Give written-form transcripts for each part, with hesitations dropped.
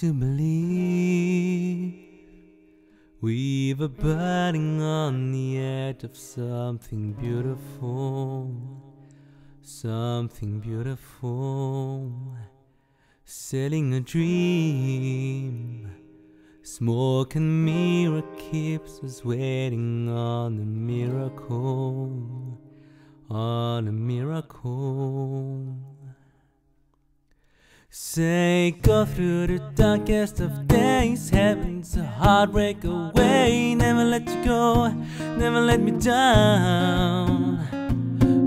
to believe we were burning on the edge of something beautiful, something beautiful. Selling a dream, smoke and mirror keeps us waiting on a miracle, on a miracle. Say, go through the darkest of days, heaven's a heartbreak away. Never let you go, never let me down.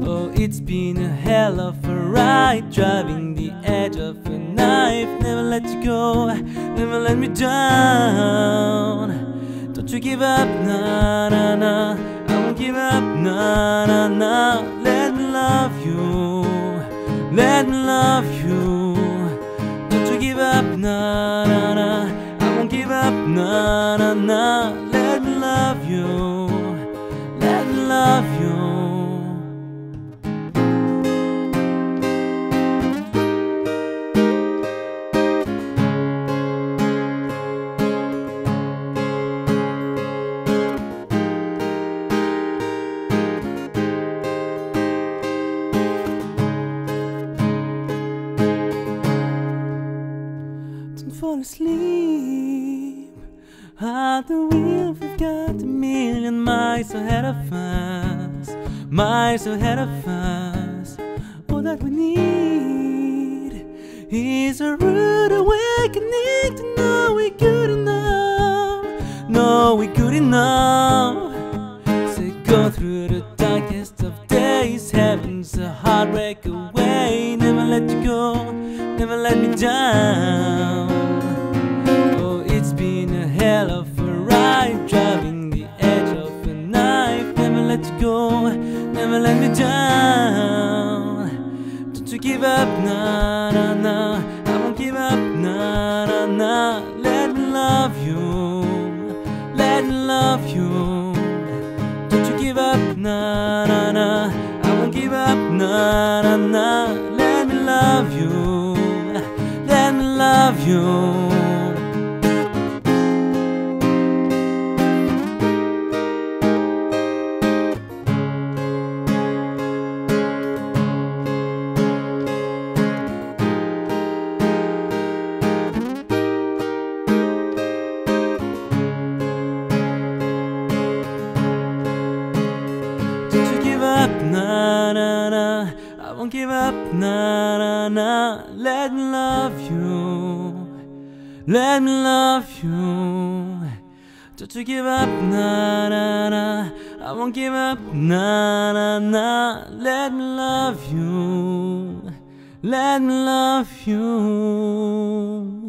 Oh, it's been a hell of a ride, driving the edge of a knife. Never let you go, never let me down. Don't you give up, nah, nah, nah. I won't give up, nah, nah, nah. Let me love you, let me love you. Give up, nah, nah, nah. I won't give up, nah, nah, nah. Let me love you, let me love you. Fall asleep at the wheel, we've got a million miles ahead of us, miles ahead of us. All that we need is a rude awakening to know we're good enough, know we're good enough. Say, go through the darkest of days, heaven's a heartbreak away. Never let you go, never let me down. Go, never let me down. Don't you give up, nah, nah, nah. I won't give up, nah, nah, nah. Let me love you, let me love you. Don't you give up, nah, nah, nah. I won't give up, nah, nah, nah. Let me love you, let me love you. Nah, nah, nah. I won't give up, nah, nah, nah. Let me love you, let me love you. Don't you give up, nah, nah, nah. I won't give up, nah, nah, nah. Let me love you, let me love you.